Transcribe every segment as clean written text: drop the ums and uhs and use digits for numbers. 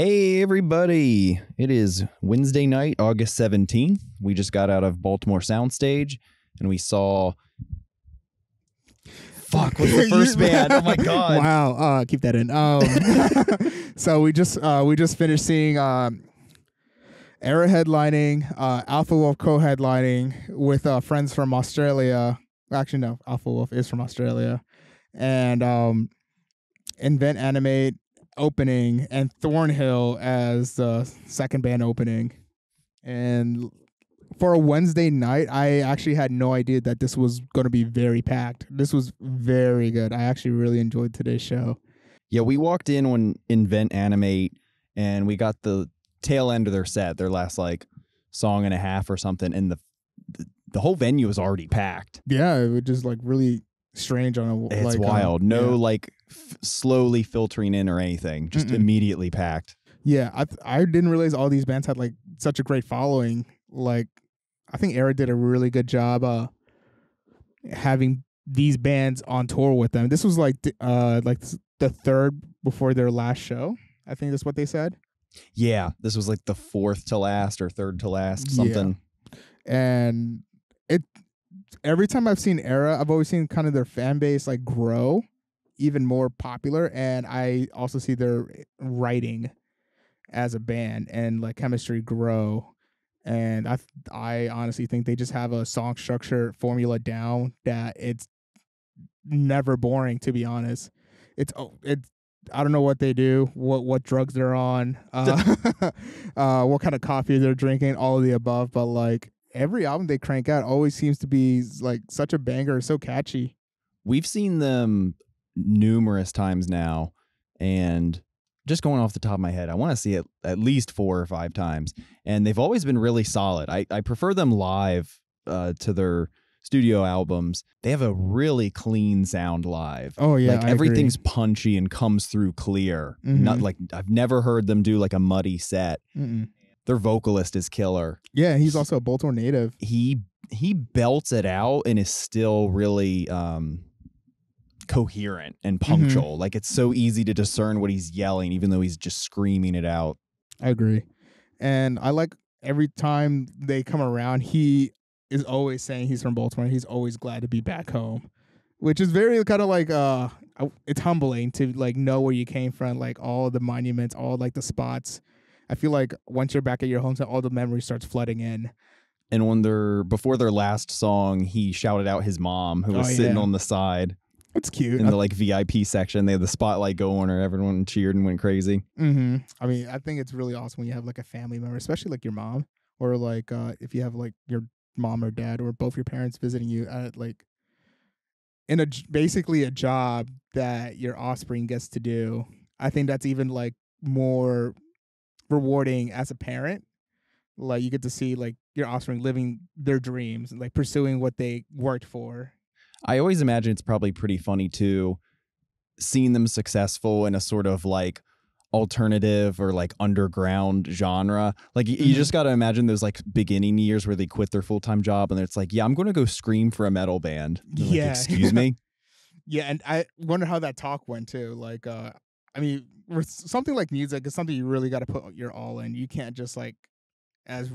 Hey everybody, it is Wednesday night, August 17th. We just got out of Baltimore Soundstage and we saw... Fuck, what's the first band? Oh my god. Wow, keep that in. So we just finished seeing Erra headlining, Alpha Wolf co-headlining with friends from Australia. Actually no, Alpha Wolf is from Australia. And Invent Animate opening and Thornhill as the second band opening. And for a Wednesday night, I actually had no idea that this was going to be very packed. This was very good. I actually really enjoyed today's show. Yeah, we walked in when Invent Animate and we got the tail end of their set, their last like song and a half or something, and the whole venue was already packed. Yeah, it was just like really strange on a... It's like, wild. No, yeah. Like slowly filtering in or anything, just immediately packed. Yeah, I didn't realize all these bands had like such a great following. Like, I think Erra did a really good job having these bands on tour with them. This was like the third before their last show. I think that's what they said. Yeah, this was like the fourth to last or third to last something. Yeah. And it... every time I've seen Erra, I've always seen kind of their fan base like grow even more popular, and I also see their writing as a band and like chemistry grow. And I honestly think they just have a song structure formula down that it's never boring, to be honest. I don't know what they do, what drugs they're on, what kind of coffee they're drinking, all of the above, but like every album they crank out always seems to be like such a banger, so catchy. We've seen them numerous times now, and just going off the top of my head, I want to see it at least 4 or 5 times, and they've always been really solid. I prefer them live to their studio albums. They have a really clean sound live. Oh yeah, like everything's punchy and comes through clear. Not like... I've never heard them do like a muddy set. Their vocalist is killer. Yeah, he's also a Baltimore native. He belts it out and is still really coherent and punctual. Like, it's so easy to discern what he's yelling, even though he's just screaming it out. I agree. And I like every time they come around, he is always saying he's from Baltimore. He's always glad to be back home, which is very kind of like... it's humbling to like know where you came from, like all the monuments, all like the spots. I feel like once you're back at your hometown, all the memory starts flooding in. And before their last song, he shouted out his mom, who was sitting on the side. It's cute. In the like VIP section, they had the spotlight go on her. Everyone cheered and went crazy. I mean, I think it's really awesome when you have like a family member, especially like your mom, or like if you have like your mom or dad or both your parents visiting you at like in basically a job that your offspring gets to do. I think that's even like more rewarding as a parent. Like, you get to see like your offspring living their dreams and like pursuing what they worked for. I always imagine it's probably pretty funny too, seeing them successful in a sort of like alternative or like underground genre. Like, you just got to imagine those like beginning years where they quit their full-time job and it's like, yeah, I'm going to go scream for a metal band. Like, yeah. Excuse me? Yeah. And I wonder how that talk went too. Like, I mean, something like music is something you really got to put your all in. You can't just like, as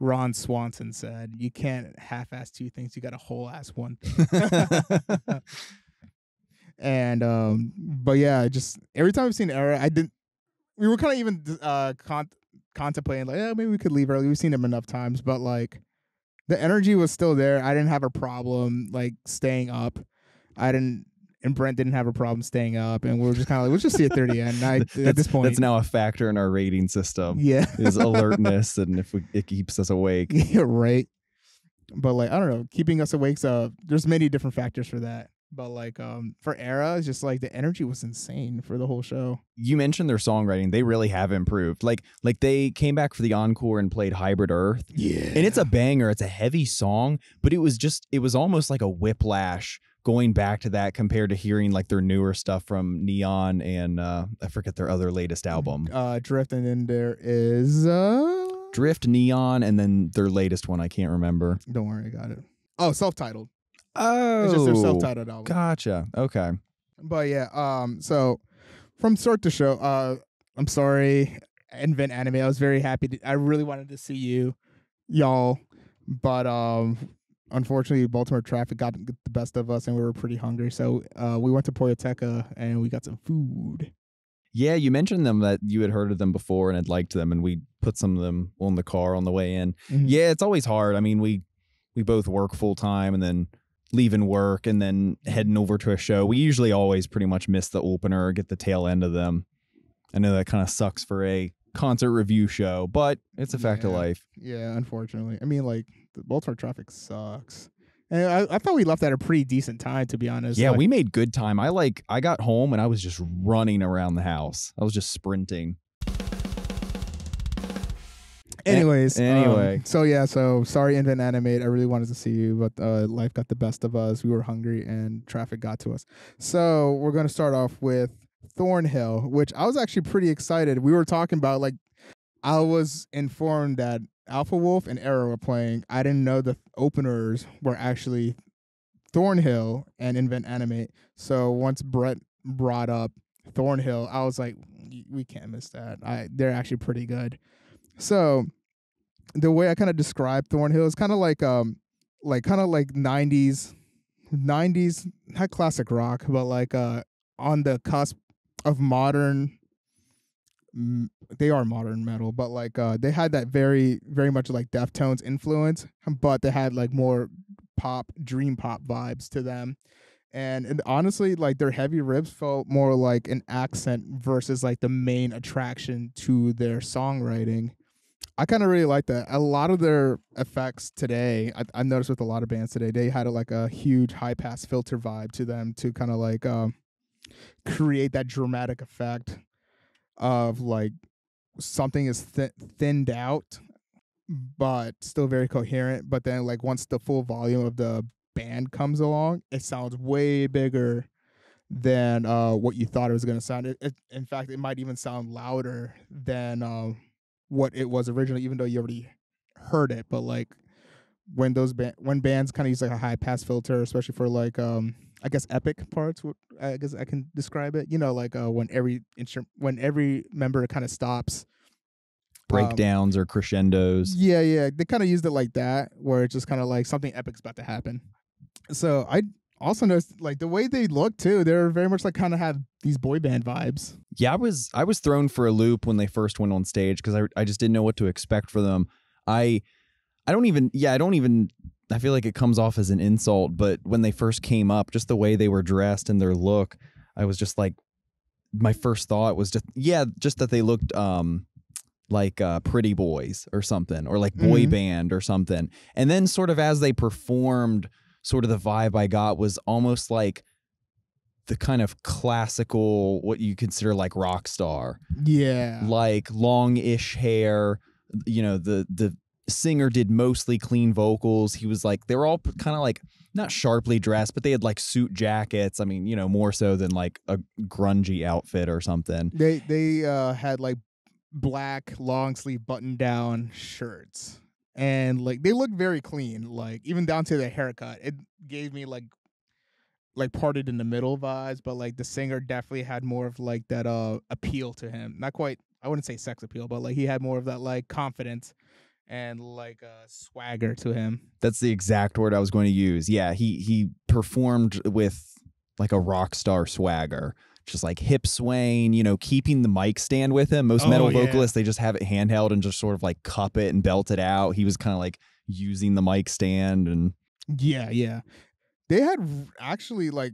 Ron Swanson said, you can't half-ass two things. You got to whole-ass one thing. And but yeah, just every time I've seen Erra, we were kind of even contemplating like, yeah, maybe we could leave early. We've seen him enough times, but like the energy was still there. I didn't have a problem like staying up. And Brent didn't have a problem staying up, and we were just kind of like, let's just see it through the end. At this point, that's now a factor in our rating system. Yeah, is alertness, and if it keeps us awake. Yeah, right. But like, I don't know, keeping us awake. There's many different factors for that. But like, for Erra, it's just like the energy was insane for the whole show. You mentioned their songwriting; they really have improved. Like they came back for the encore and played "Hybrid Earth." Yeah, and it's a banger. It's a heavy song, but it was almost like a whiplash going back to that compared to hearing like their newer stuff from Neon and I forget their other latest album. Drift, and then there is Drift, Neon, and then their latest one I can't remember. Don't worry, I got it. Oh, self-titled. Oh, it's just their self-titled album. Gotcha. Okay. But yeah, so from start to show, I'm sorry, Invent Anime. I was very happy. I really wanted to see y'all, but unfortunately, Baltimore traffic got the best of us, and we were pretty hungry. So we went to Poyoteca, and we got some food. Yeah, you mentioned them, that you had heard of them before and had liked them, and we put some of them on the car on the way in. Mm-hmm. Yeah, it's always hard. I mean, we both work full time and then leaving work and then heading over to a show. We usually always pretty much miss the opener or get the tail end of them. I know that kind of sucks for a concert review show, but it's a fact of life. Yeah, unfortunately. I mean, like, the Baltimore traffic sucks. And I thought we left at a pretty decent time, to be honest. Yeah, like, we made good time. I got home and I was just running around the house. I was just sprinting. Anyway. So sorry, Invent Animate. I really wanted to see you, but life got the best of us. We were hungry and traffic got to us. So we're going to start off with Thornhill, which I was actually pretty excited. We were talking about, like, I was informed that Alpha Wolf and Erra were playing. I didn't know the openers were actually Thornhill and Invent Animate. So once Brett brought up Thornhill, I was like, we can't miss that. They're actually pretty good. So the way I kind of describe Thornhill is kind of like '90s, not classic rock, but like on the cusp of modern. They are modern metal, but like they had that very, very much like Deftones influence, but they had like more pop, dream pop vibes to them. And honestly, like, their heavy riffs felt more like an accent versus like the main attraction to their songwriting. I kind of really like that. A lot of their effects today, I noticed with a lot of bands today, they had like a huge high pass filter vibe to them to kind of like create that dramatic effect of like something is thinned out, but still very coherent. But then, like, once the full volume of the band comes along, it sounds way bigger than what you thought it was going to sound. In fact, it might even sound louder than what it was originally, even though you already heard it. But like when bands kind of use like a high pass filter, especially for like I guess epic parts, I guess I can describe it, you know, like when every member kind of stops, breakdowns or crescendos. Yeah, they kind of used it like that, where it's just kind of like something epic's about to happen. So I also noticed, like, the way they look too, they're very much like kind of have these boy band vibes. Yeah, I was thrown for a loop when they first went on stage, because I just didn't know what to expect for them. I feel like it comes off as an insult, but when they first came up, just the way they were dressed and their look, I was just like, my first thought was just that they looked like Pretty Boys or something, or like boy band or something. And then sort of as they performed, sort of the vibe I got was almost like the kind of classical, what you consider like rock star. Yeah. Like long-ish hair, you know, the singer did mostly clean vocals. He was like, they were all kind of like not sharply dressed, but they had like suit jackets. I mean, you know, more so than like a grungy outfit or something. They had like black long sleeve button down shirts, and like they looked very clean, like even down to their haircut. It gave me like parted in the middle vibes, but like the singer definitely had more of like that appeal to him. Not quite, I wouldn't say sex appeal, but like he had more of that like confidence and like a swagger to him. That's the exact word I was going to use. Yeah, he performed with like a rock star swagger, just like hip swaying, you know, keeping the mic stand with him. Most metal vocalists, they just have it handheld and just sort of like cup it and belt it out. He was kind of like using the mic stand. And yeah. They had actually like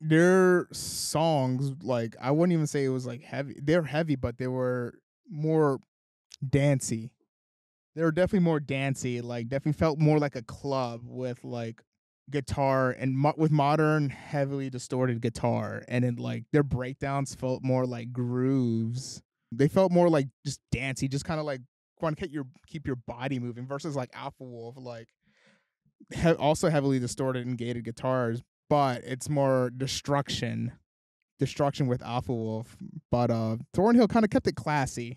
their songs, like I wouldn't even say it was like heavy. They're heavy, but they were more dancey. They were definitely more dancey, like definitely felt more like a club with like guitar and with modern heavily distorted guitar. And then like their breakdowns felt more like grooves. They felt more like just dancey, just kind of like want to keep your body moving, versus like Alpha Wolf, like also heavily distorted and gated guitars, but it's more destruction with Alpha Wolf. But Thornhill kind of kept it classy.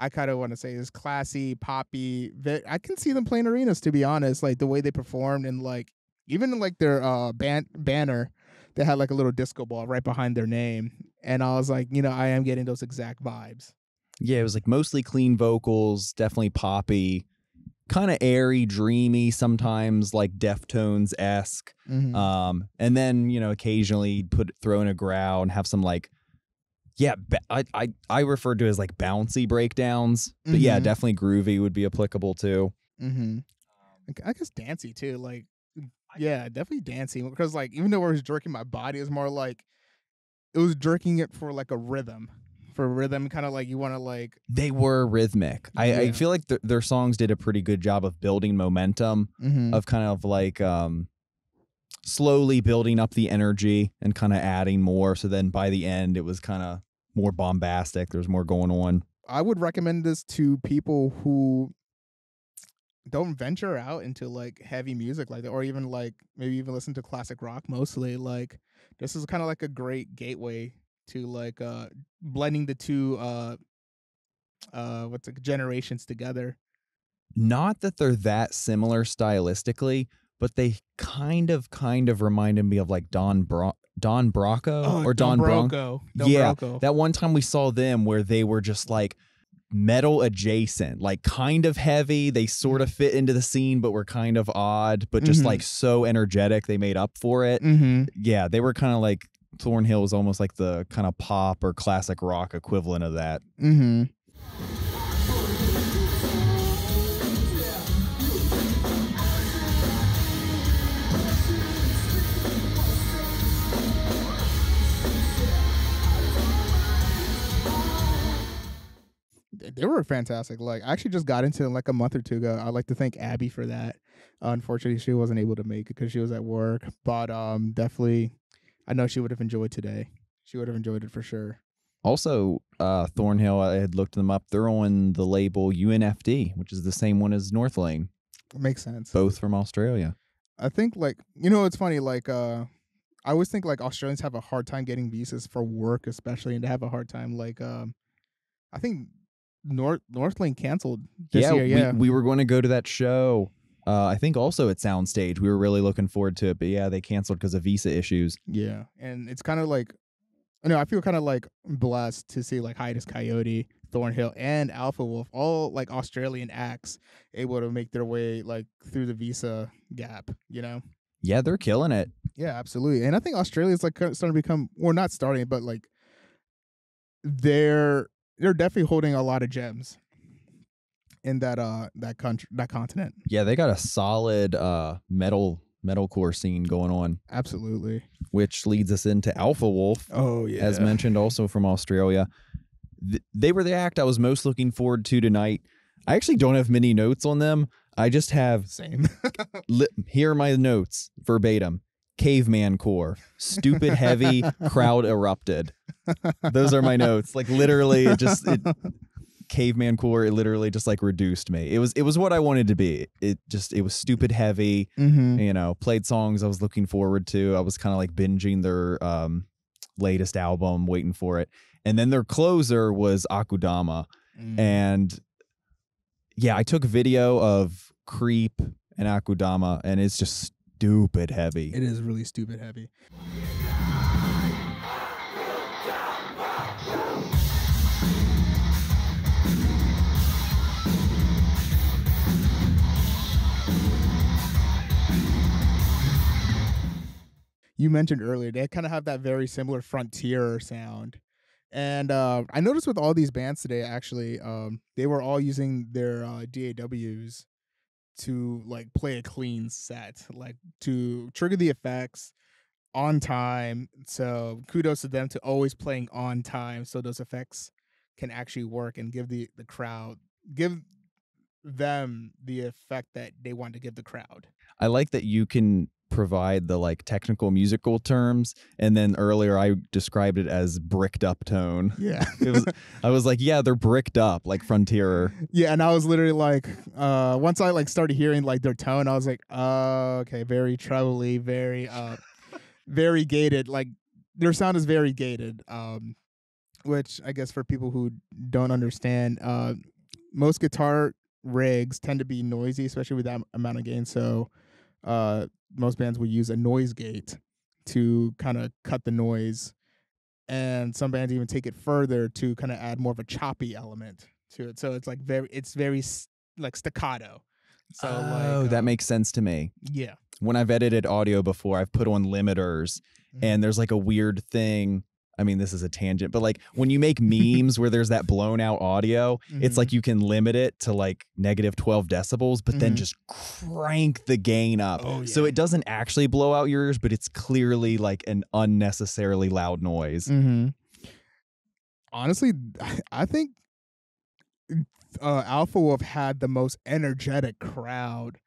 I kind of want to say is classy, poppy. I can see them playing arenas, to be honest, like the way they performed, and like even like their banner, they had like a little disco ball right behind their name. And I was like, you know, I am getting those exact vibes. Yeah, it was like mostly clean vocals, definitely poppy, kind of airy, dreamy, sometimes like Deftones-esque. Mm-hmm. And then, you know, occasionally throw in a growl and have some like, yeah, I referred to it as like bouncy breakdowns. But yeah, definitely groovy would be applicable too. Mm-hmm. I guess dancey too. Like, yeah, definitely dancey. Because like, even though I was jerking my body, it was more like, it was jerking it for like a rhythm. For rhythm, kind of like you want to like... They were rhythmic. I feel like their songs did a pretty good job of building momentum, of kind of like slowly building up the energy and kind of adding more. So then by the end, it was kind of more bombastic. There's more going on. I would recommend this to people who don't venture out into like heavy music like that, or even like maybe even listen to classic rock mostly. Like this is kind of like a great gateway to like blending the two generations together. Not that they're that similar stylistically, but they kind of reminded me of like Don Broco. Yeah, Broco. That one time we saw them where they were just like metal adjacent, like kind of heavy. They sort of fit into the scene, but were kind of odd, but just like so energetic they made up for it. Yeah, they were kind of like Thornhill was almost like the kind of pop or classic rock equivalent of that. They were fantastic. Like, I actually just got into them like a month or two ago. I'd like to thank Abby for that. Unfortunately, she wasn't able to make it because she was at work, but definitely I know she would have enjoyed today. She would have enjoyed it for sure. Also, Thornhill, I had looked them up. They're on the label UNFD, which is the same one as Northlane. Makes sense. Both from Australia. I think, like, you know, it's funny. Like, I always think, like, Australians have a hard time getting visas for work, especially, and they have a hard time. Like, I think Northlane canceled this year. Yeah, we were going to go to that show. I think also at Soundstage, we were really looking forward to it, but yeah, they canceled because of visa issues. Yeah, and it's kind of like, I feel kind of like blessed to see like Hiatus Kaiyote, Thornhill, and Alpha Wolf, all like Australian acts, able to make their way like through the visa gap, you know? Yeah, they're killing it. Yeah, absolutely. And I think Australia's like starting to become, or not starting, but like they're definitely holding a lot of gems in that country, that continent. Yeah, they got a solid metalcore scene going on. Absolutely. Which leads us into Alpha Wolf. Oh yeah. As mentioned, also from Australia. They were the act I was most looking forward to tonight. I actually don't have many notes on them. I just have same. Here are my notes verbatim. Caveman core, stupid heavy, crowd erupted. Those are my notes. Like literally, caveman core, it literally just like reduced me. It was what I wanted to be. It was stupid heavy, played songs I was looking forward to. I was kind of like binging their latest album, waiting for it. And then their closer was Akudama. And yeah, I took video of Creep and Akudama, and it's just stupid heavy. It is really stupid heavy. You mentioned earlier, they kind of have that very similar frontier sound. And I noticed with all these bands today, actually, they were all using their DAWs to like play a clean set, like to trigger the effects on time. So kudos to them to always playing on time so those effects can actually work and give the crowd, give them the effect that they want to give the crowd. I like that you can provide the like technical musical terms, and then earlier I described it as bricked up tone. Yeah. I was like, yeah, they're bricked up like frontierer. Yeah, and I was literally like, once I like started hearing like their tone, I was like, okay, very trebly, very very gated. Like their sound is very gated, which I guess for people who don't understand, most guitar rigs tend to be noisy, especially with that amount of gain. So most bands will use a noise gate to kind of cut the noise and some bands even take it further to kind of add more of a choppy element to it. So it's like very like staccato. So that makes sense to me. Yeah. When I've edited audio before, I've put on limiters, and there's like a weird thing. I mean, this is a tangent, but like when you make memes where there's that blown out audio, it's like you can limit it to like negative 12 decibels, but then just crank the gain up. Oh, yeah. So it doesn't actually blow out your ears, but it's clearly like an unnecessarily loud noise. Honestly, I think Alpha Wolf had the most energetic crowd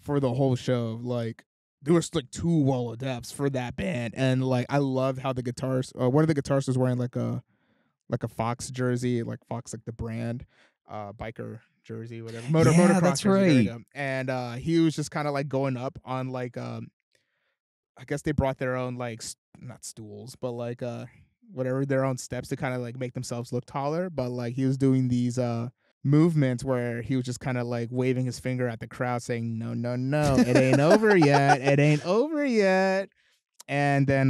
for the whole show. Like, there was like two wall of depths for that band, and like I loved how the guitarist, one of the guitarists was wearing like a Fox jersey, like Fox, like the brand, biker jersey, whatever, motocross. That's right. And he was just kind of like going up on like, I guess they brought their own like not stools, but like whatever, their own steps to kind of like make themselves look taller. But like he was doing these movements where he was just kind of like waving his finger at the crowd saying, no, no, no, it ain't over yet. It ain't over yet. And then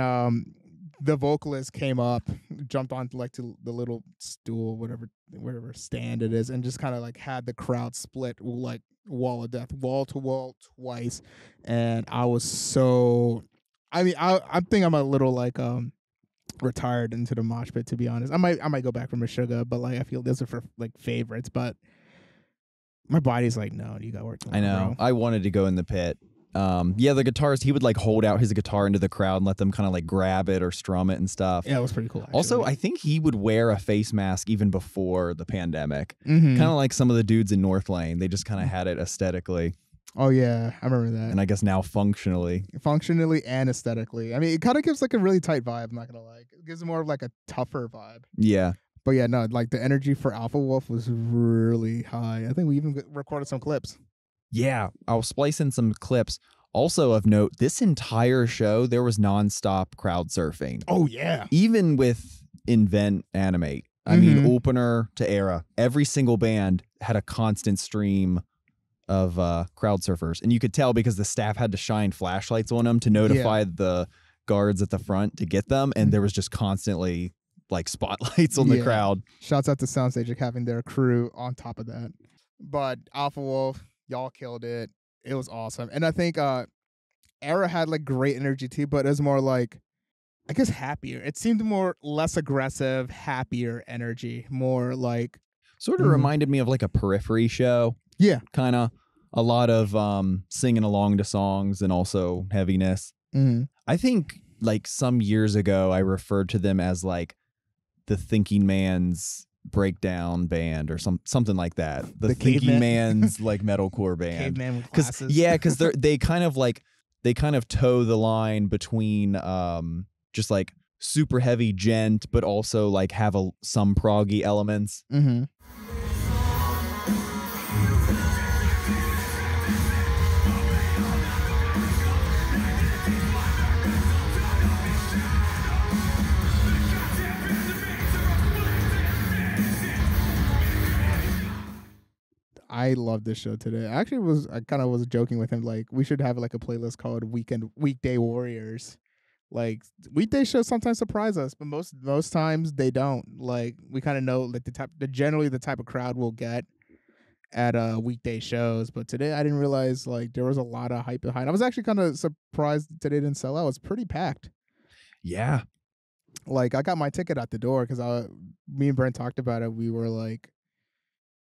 the vocalist came up, jumped onto like to the little stool, whatever stand it is, and just kind of like had the crowd split like wall of death, wall to wall twice. And I was so, I mean, I think I'm a little like retired into the mosh pit, to be honest. I might go back for Meshuggah, but like I feel those are for like favorites, but my body's like, no, you got work. I know. Bro. I wanted to go in the pit. Yeah, the guitarist, he would like hold out his guitar into the crowd and let them kind of like grab it or strum it and stuff. Yeah, it was pretty cool. Actually. Also, I think he would wear a face mask even before the pandemic. Kind of like some of the dudes in Northlane. They just kind of had it aesthetically. Oh, yeah. I remember that. And I guess now functionally. Functionally and aesthetically. I mean, it kind of gives like a really tight vibe, I'm not going to lie. It gives more of like a tougher vibe. Yeah. But yeah, no, like the energy for Alpha Wolf was really high. I think we even recorded some clips. Yeah. I'll splice in some clips. Also of note, this entire show, there was nonstop crowd surfing. Oh, yeah. Even with Invent Animate. I mean, opener to Erra. Every single band had a constant stream of crowd surfers, and you could tell because the staff had to shine flashlights on them to notify the guards at the front to get them, and there was just constantly like spotlights on the crowd. Shouts out to Soundstage having their crew on top of that. But Alpha Wolf, y'all killed it. It was awesome, and I think Erra had like great energy too, but it was more like, I guess, happier. It seemed more less aggressive, happier energy, more like sort of reminded me of like a Periphery show. Yeah, kind of. A lot of singing along to songs and also heaviness. I think like some years ago, I referred to them as like the Thinking Man's breakdown band or something like that. The Thinking Man's like metalcore band. Caveman with glasses. Yeah, because they kind of toe the line between just like super heavy gent, but also like have some proggy elements. I love this show today. I kind of was joking with him, like we should have like a playlist called Weekday Warriors. Like weekday shows sometimes surprise us, but most times they don't. Like we kind of know like generally the type of crowd we'll get at weekday shows, but today I didn't realize like there was a lot of hype behind. I was actually kind of surprised today didn't sell out. It's pretty packed. Yeah, like I got my ticket at the door because me and Brent talked about it. We were like,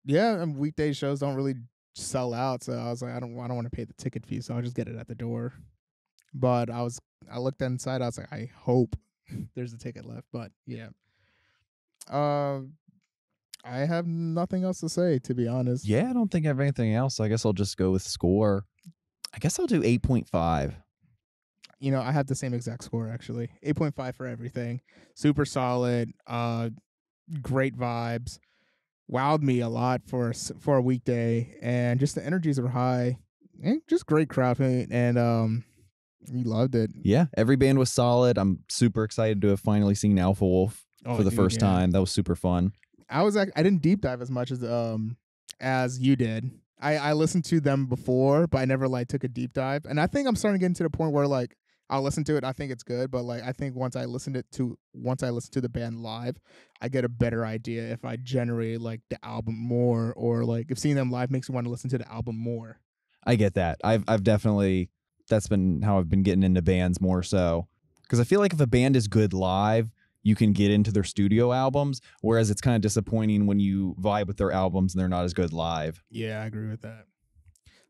yeah, and weekday shows don't really sell out, so I was like, I don't want to pay the ticket fee, so I'll just get it at the door. But I looked inside, I was like, I hope there's a ticket left. But yeah, I have nothing else to say, to be honest. Yeah, I don't think I have anything else. I guess I'll just go with score. I guess I'll do 8.5. You know, I have the same exact score actually. 8.5 for everything. Super solid. Great vibes. Wowed me a lot for a weekday, and just the energies were high, and just great crowd, and we loved it. Yeah, every band was solid. I'm super excited to have finally seen Alpha Wolf for the first time. That was super fun. I didn't deep dive as much as you did. I listened to them before, but I never like took a deep dive, and I think I'm starting to get into the point where like I'll listen to it. I think it's good, but like I think once I listen to the band live, I get a better idea if I generate like the album more, or like if seeing them live makes me want to listen to the album more. I get that. I've definitely, that's been how I've been getting into bands more so, because I feel like if a band is good live, you can get into their studio albums, whereas it's kind of disappointing when you vibe with their albums and they're not as good live. Yeah, I agree with that.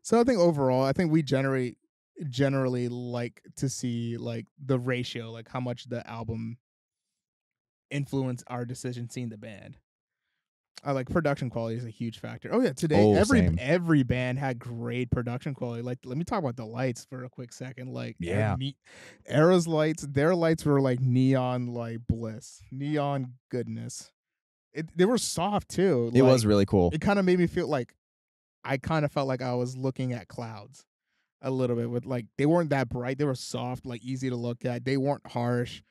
So I think overall, I think we generally like to see like the ratio, like how much the album influenced our decision seeing the band. I like production quality is a huge factor. Oh yeah, today every band had great production quality. Like let me talk about the lights for a quick second. Like yeah, Erra's lights, their lights were like neon, like bliss, neon goodness. They were soft too. It was really cool. It kind of made me feel like I kind of felt like I was looking at clouds a little bit. With like they weren't that bright. They were soft, like easy to look at. They weren't harsh,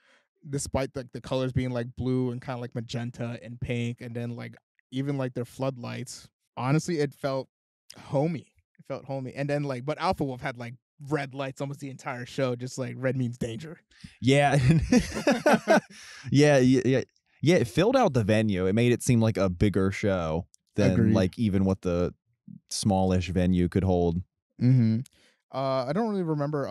despite like the colors being like blue and kind of like magenta and pink, and then like. Even like their floodlights, honestly, it felt homey. It felt homey. And then like, but Alpha Wolf had like red lights almost the entire show. Just like red means danger. Yeah. Yeah. It filled out the venue. It made it seem like a bigger show than Agreed. Like even what the smallish venue could hold. Mm-hmm. I don't really remember.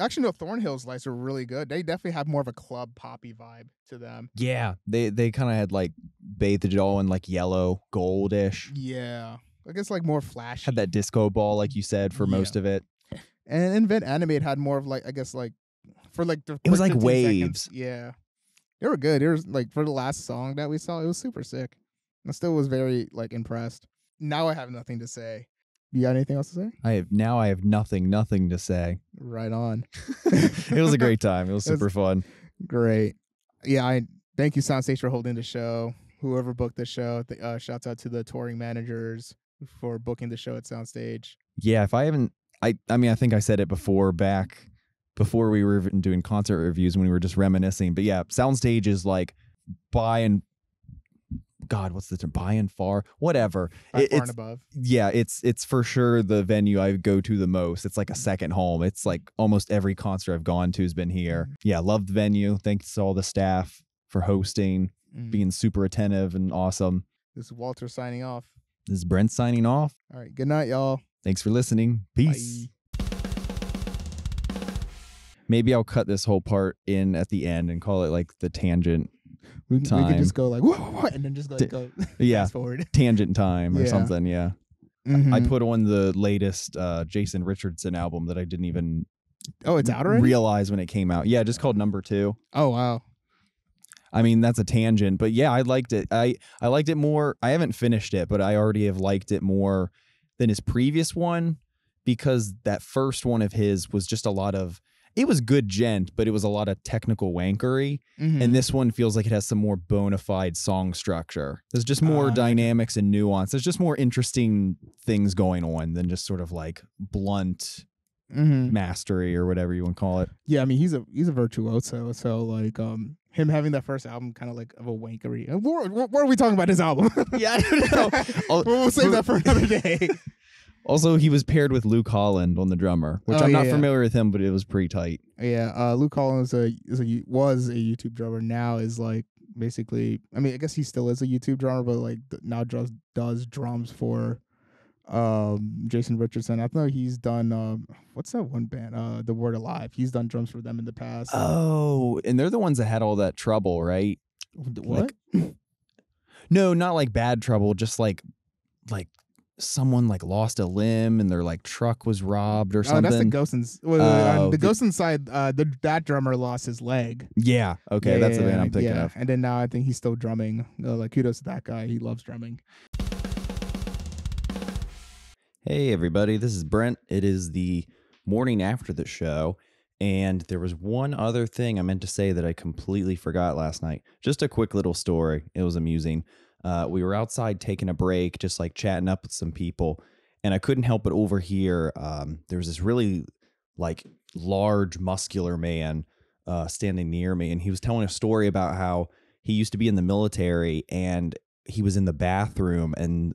Actually, no, Thornhill's lights were really good. They definitely have more of a club poppy vibe to them. Yeah, they kind of had like bathed it all in like yellow, goldish. Yeah, I guess like more flashy. Had that disco ball, like you said, for most of it. And Invent Animate had more of like, I guess like for like the. It was like waves. Seconds. Yeah, they were good. It was like for the last song that we saw, it was super sick. I still was very like impressed. Now I have nothing to say. You got anything else to say? I have nothing to say. Right on. It was a great time. It was super fun. Great. Yeah, I thank you, Soundstage, for holding the show. Whoever booked the show, shouts out to the touring managers for booking the show at Soundstage. Yeah, if I haven't, I mean, I think I said it before, back before we were even doing concert reviews when we were just reminiscing. But yeah, Soundstage is like by and God, what's the term? By and far, whatever. Far and above. Yeah, it's for sure the venue I go to the most. It's like a second home. It's like almost every concert I've gone to has been here. Yeah, love the venue. Thanks to all the staff for hosting, being super attentive and awesome. This is Walter signing off. This is Brent signing off. All right, good night, y'all. Thanks for listening. Peace. Bye. Maybe I'll cut this whole part in at the end and call it like the tangent. We could just go like whoa, and then just like go yeah, fast forward. Tangent time or something. Yeah, I put on the latest Jason Richardson album that I didn't even it's out already? Realize when it came out. Yeah, just called Number 2. Oh wow, I mean that's a tangent, but yeah, I liked it. I liked it more. I haven't finished it, but I already have liked it more than his previous one, because that first one of his was just a lot of. It was good gent, but it was a lot of technical wankery. And this one feels like it has some more bona fide song structure. There's just more dynamics and nuance. There's just more interesting things going on than just sort of like blunt mastery or whatever you want to call it. Yeah, I mean, he's a virtuoso. So like him having that first album kind of like of a wankery. What are we talking about his album? Yeah, I don't know. We'll save that for another day. Also, he was paired with Luke Holland on the drummer, which I'm not familiar with him, but it was pretty tight. Yeah, Luke Holland was a YouTube drummer. Now is like basically, I mean, I guess he still is a YouTube drummer, but like now does drums for Jason Richardson. I know he's done what's that one band? The Word Alive. He's done drums for them in the past. Oh, and they're the ones that had all that trouble, right? What? Like, no, not like bad trouble, just like. Someone like lost a limb and their like truck was robbed or something. Oh, that's the Ghost Inside. The Ghost Inside. That drummer lost his leg. Yeah. Okay, yeah, that's the man I'm thinking of. And then now I think he's still drumming. Like kudos to that guy. He loves drumming. Hey everybody, this is Brent. It is the morning after the show, and there was one other thing I meant to say that I completely forgot last night. Just a quick little story. It was amusing. We were outside taking a break, just like chatting up with some people, and I couldn't help but overhear. There was this really like large, muscular man standing near me, and he was telling a story about how he used to be in the military, and he was in the bathroom, and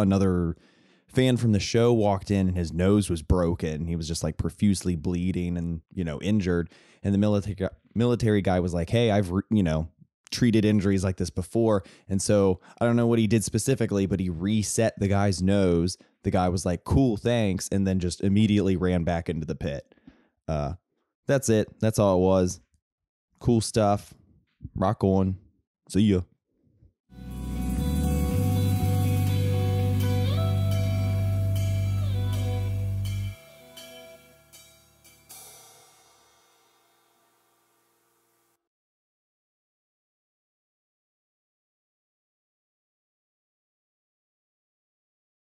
another fan from the show walked in and his nose was broken. He was just like profusely bleeding and, you know, injured. And the military guy was like, hey, I've, you know, treated injuries like this before. And so I don't know what he did specifically, but he reset the guy's nose. The guy was like, cool, thanks. And then just immediately ran back into the pit. That's it. That's all it was. Cool stuff. Rock on. See ya.